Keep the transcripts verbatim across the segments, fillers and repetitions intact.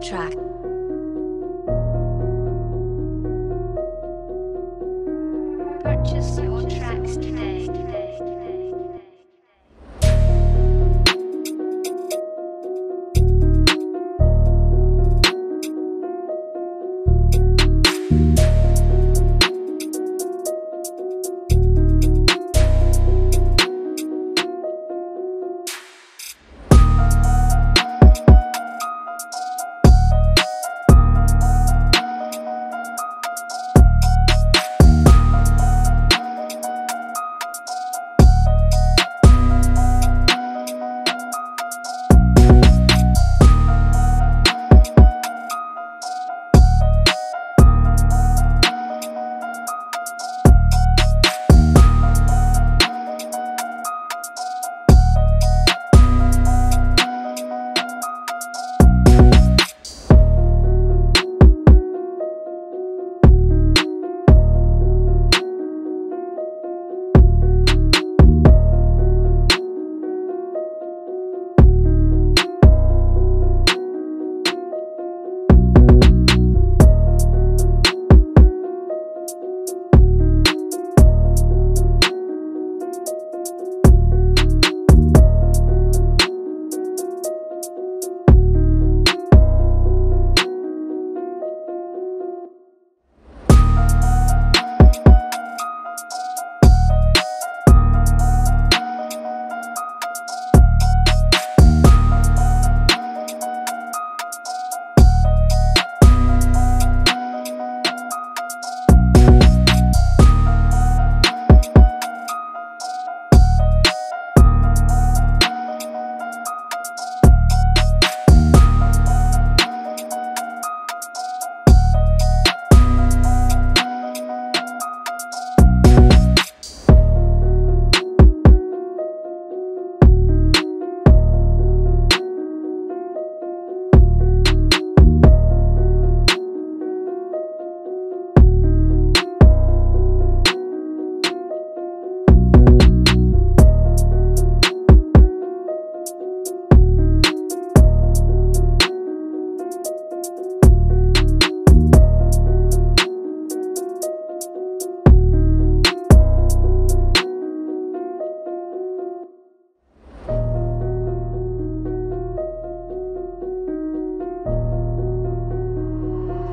title track. Purchase your tracks today.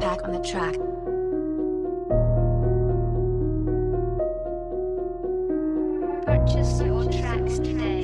Back on the track. Purchase your tracks today.